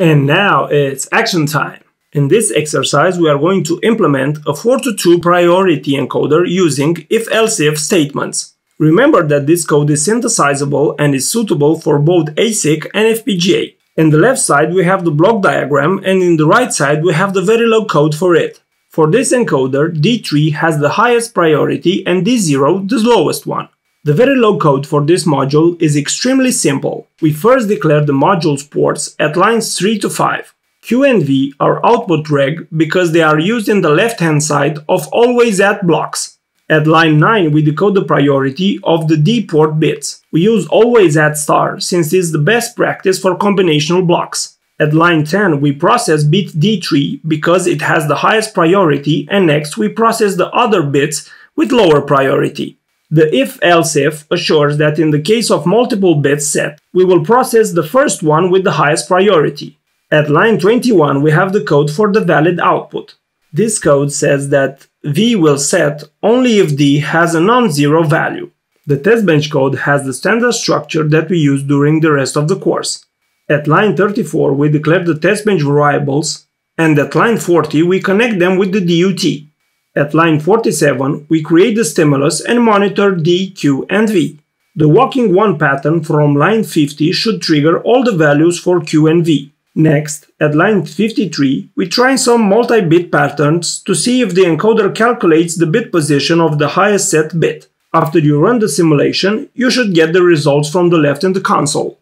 And now it's action time. In this exercise, we are going to implement a 4-to-2 priority encoder using if-else-if statements. Remember that this code is synthesizable and is suitable for both ASIC and FPGA. In the left side, we have the block diagram, and in the right side, we have the Verilog code for it. For this encoder, D3 has the highest priority and D0 the lowest one. The Verilog code for this module is extremely simple. We first declare the module's ports at lines 3 to 5. Q and V are output reg because they are used in the left-hand side of always at blocks. At line 9, we decode the priority of the D port bits. We use always at star since it's the best practice for combinational blocks. At line 10, we process bit D3 because it has the highest priority, and next we process the other bits with lower priority. The if-else-if assures that in the case of multiple bits set, we will process the first one with the highest priority. At line 21, we have the code for the valid output. This code says that V will set only if D has a non-zero value. The TestBench code has the standard structure that we use during the rest of the course. At line 34, we declare the TestBench variables, and at line 40, we connect them with the DUT. At line 47, we create the stimulus and monitor D, Q, and V. The walking one pattern from line 50 should trigger all the values for Q and V. Next, at line 53, we try some multi-bit patterns to see if the encoder calculates the bit position of the highest set bit. After you run the simulation, you should get the results from the left in the console.